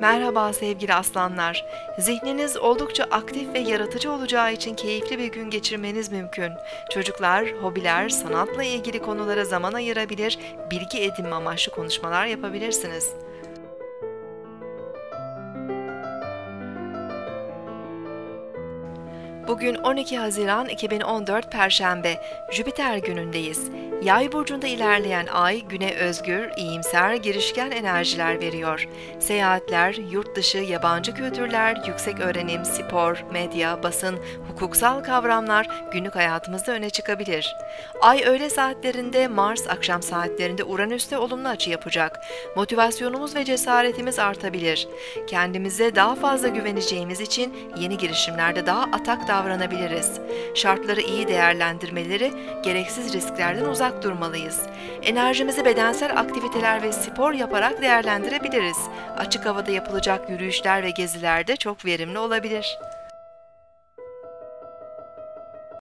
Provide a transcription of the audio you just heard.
Merhaba sevgili aslanlar. Zihniniz oldukça aktif ve yaratıcı olacağı için keyifli bir gün geçirmeniz mümkün. Çocuklar, hobiler, sanatla ilgili konulara zaman ayırabilir, bilgi edinme amaçlı konuşmalar yapabilirsiniz. Bugün 12 Haziran 2014 Perşembe, Jüpiter günündeyiz. Yay burcunda ilerleyen ay, güne özgür, iyimser, girişken enerjiler veriyor. Seyahatler, yurt dışı, yabancı kültürler, yüksek öğrenim, spor, medya, basın, hukuksal kavramlar günlük hayatımızda öne çıkabilir. Ay öğle saatlerinde, Mars akşam saatlerinde Uranüs'te olumlu açı yapacak. Motivasyonumuz ve cesaretimiz artabilir. Kendimize daha fazla güveneceğimiz için yeni girişimlerde daha atak davranabiliriz. Şartları iyi değerlendirmeleri, gereksiz risklerden uzak durmalıyız. Enerjimizi bedensel aktiviteler ve spor yaparak değerlendirebiliriz. Açık havada yapılacak yürüyüşler ve gezilerde çok verimli olabilir.